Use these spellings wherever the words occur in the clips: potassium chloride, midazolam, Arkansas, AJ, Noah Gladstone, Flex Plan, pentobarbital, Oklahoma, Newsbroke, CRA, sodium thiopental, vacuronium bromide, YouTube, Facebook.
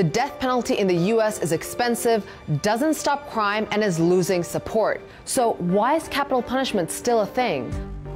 The death penalty in the U.S. is expensive, doesn't stop crime, and is losing support. So why is capital punishment still a thing?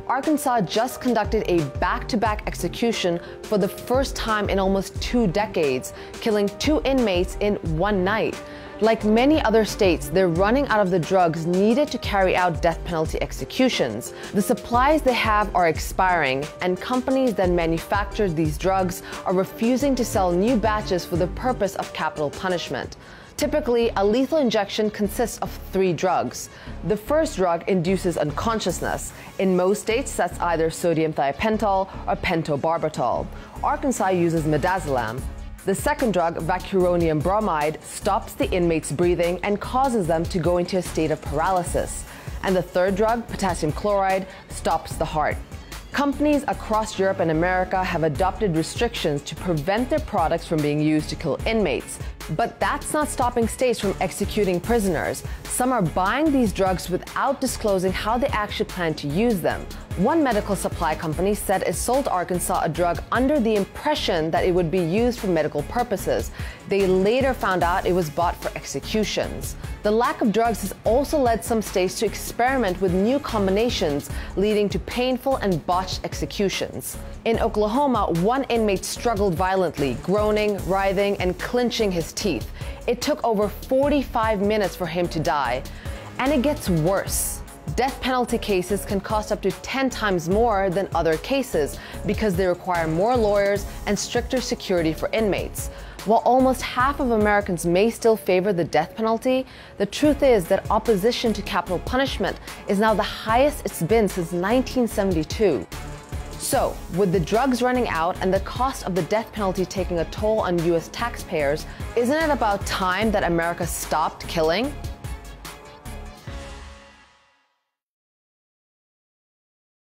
Arkansas just conducted a back-to-back execution for the first time in almost 2 decades, killing 2 inmates in 1 night. Like many other states, they're running out of the drugs needed to carry out death penalty executions. The supplies they have are expiring, and companies that manufacture these drugs are refusing to sell new batches for the purpose of capital punishment. Typically, a lethal injection consists of 3 drugs. The first drug induces unconsciousness. In most states, that's either sodium thiopental or pentobarbital. Arkansas uses midazolam. The second drug, vacuronium bromide, stops the inmate's breathing and causes them to go into a state of paralysis. And the third drug, potassium chloride, stops the heart. Companies across Europe and America have adopted restrictions to prevent their products from being used to kill inmates. But that's not stopping states from executing prisoners. Some are buying these drugs without disclosing how they actually plan to use them. One medical supply company said it sold Arkansas a drug under the impression that it would be used for medical purposes. They later found out it was bought for executions. The lack of drugs has also led some states to experiment with new combinations, leading to painful and botched executions. In Oklahoma, 1 inmate struggled violently, groaning, writhing, and clenching his teeth. It took over 45 minutes for him to die. And it gets worse. Death penalty cases can cost up to 10 times more than other cases because they require more lawyers and stricter security for inmates. While almost half of Americans may still favor the death penalty, the truth is that opposition to capital punishment is now the highest it's been since 1972. So, with the drugs running out and the cost of the death penalty taking a toll on U.S. taxpayers, isn't it about time that America stopped killing?